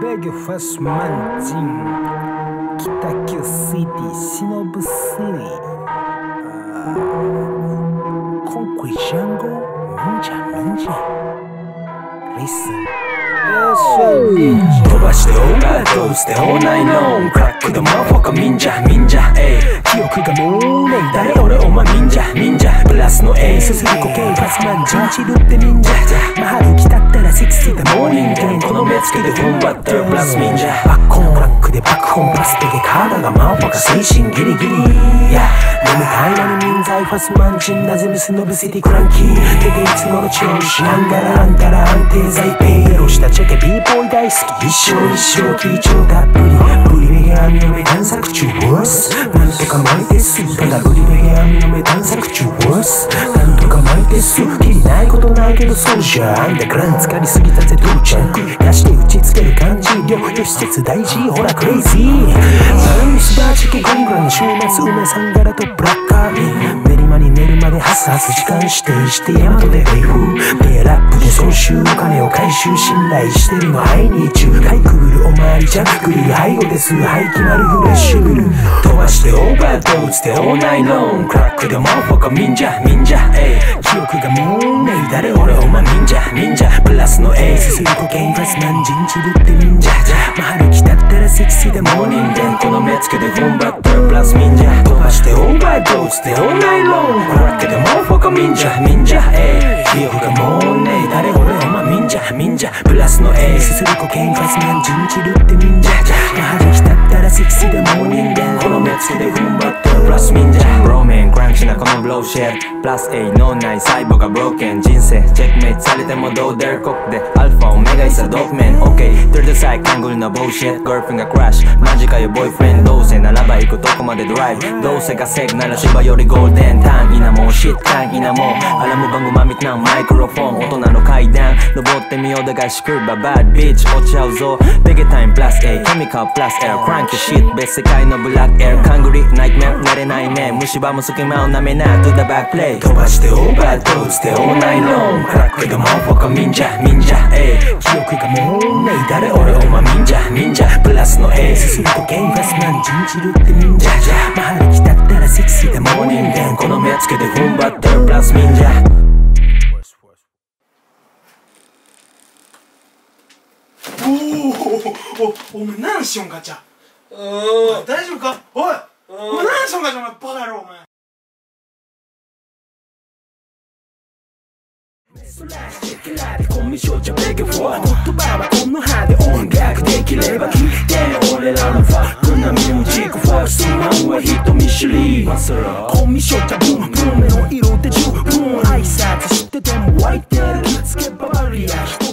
Big Fish Manjin Kitakyu City Shinobu City Concrete Jungle Minja Listen.飛ばしてオーバードーズでオーナイノンクラックドマフォカミンジャミンジャエイ記憶がもうねえ誰俺お前ミンジャミンジャプラスのエイすすりこけパスマン人知るってミンジャじゃま春来たったらセクシーだモーニングこの目つきで踏ん張ってプラスミンジャバッコンクラックでバックホンプラス的体がマフォカ推進ギリギリや眠たいのにミンザイファスマンジンなぜミスノブシティクランキー手でいつもの調子あんがらあんたら安定剤ペイロしたチェケビーボーイ大好き一生一生緊張たっぷりブリベヘアミの目探索中ワースなんとか巻いてすただブリベヘアミの目探索中ワースなんとか巻いてすきりないことないけどそうじゃアンダーグラン疲れすぎたぜ到着出して打ちつける感じ両方施設大事ほらクレイジー丸い芝チキゴングラの週末梅さん柄とブラッカー練馬に寝るまでハスハス時間指定してヤマトでレイフでラップで総集お金を回収信頼してるの愛に中海くぐるおまわりジャックグリル背後ですはい決まるフレッシュブル飛ばしてオーバードーズでオーナイロンクラックでマフォカミンジャミンジャエイ記憶がもうねえ誰俺お前ミンジャミンジャプラスのエイすすりこけんファスマン人知るってミンジャじゃま春来たったらセクシーでモーニングこの目つけで踏ん張ってプラスミンジャ飛ばしてオーバードーズでオーナイロンクラックでマフォカミンジャミンジャエイ記憶がもうねえ誰俺お前ミンジャミンジャプラスのエイすすりこけんファスマン人知るってミンジャじゃま春来たったらセクシーでモーニングこの目つけで踏ん張ってプラスミンジャローメンクランチなこのブローシェルプラスエイ脳内細胞がブローケン人生チェックメイトされてもどうでるコックでアルファオメガイサドープメンオッケー30歳カングルのボーシェットガールフレンがクラッシュマジかよボーイフレンドどうせならば行くとこまでドライブどうせ稼ぐなら芝よりゴールデンターンいなもうシッターンいなもうアラム番組みたいなマイクロフォン大人の階段登ってみようだがしくばバッビーチ落ちちゃうぞベゲタイムプラスエイケミカルプラスエアクランキーシット別世界のブラックエアカングリーナイトメア寝れないね虫歯も隙間をなめなトゥダバックプレイ飛ばしてオーバードーズでオーナイロンクラックでマフォカミンジャミンジャエイ記憶がもうねえ誰俺お前ミンジャミンジャプラスのエイすすりこけんファスマン人知るってミンジャじゃま春来たったらセクシーでモーニングこの目つけて踏ん張ってプラスミンジャお前何しよんガチャ大丈夫かおいお前何しよんガチャお前バカやろお前珍しいキラでコミショじゃベゲフォー言葉はこの歯で音楽できれば聞いて俺らのファックなミュージックファーストマンは人見知りコミショじゃブンブン目の色で十分挨拶してても湧いてる気付けばバリア